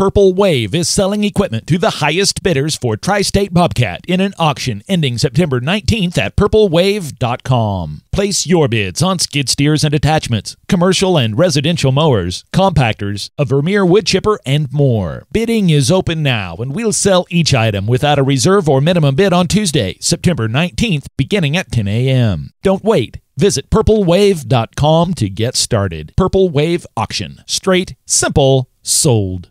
Purple Wave is selling equipment to the highest bidders for Tri-State Bobcat in an auction ending September 19th at purplewave.com. Place your bids on skid steers and attachments, commercial and residential mowers, compactors, a Vermeer wood chipper, and more. Bidding is open now, and we'll sell each item without a reserve or minimum bid on Tuesday, September 19th, beginning at 10 a.m. Don't wait. Visit purplewave.com to get started. Purple Wave Auction. Straight, simple, sold.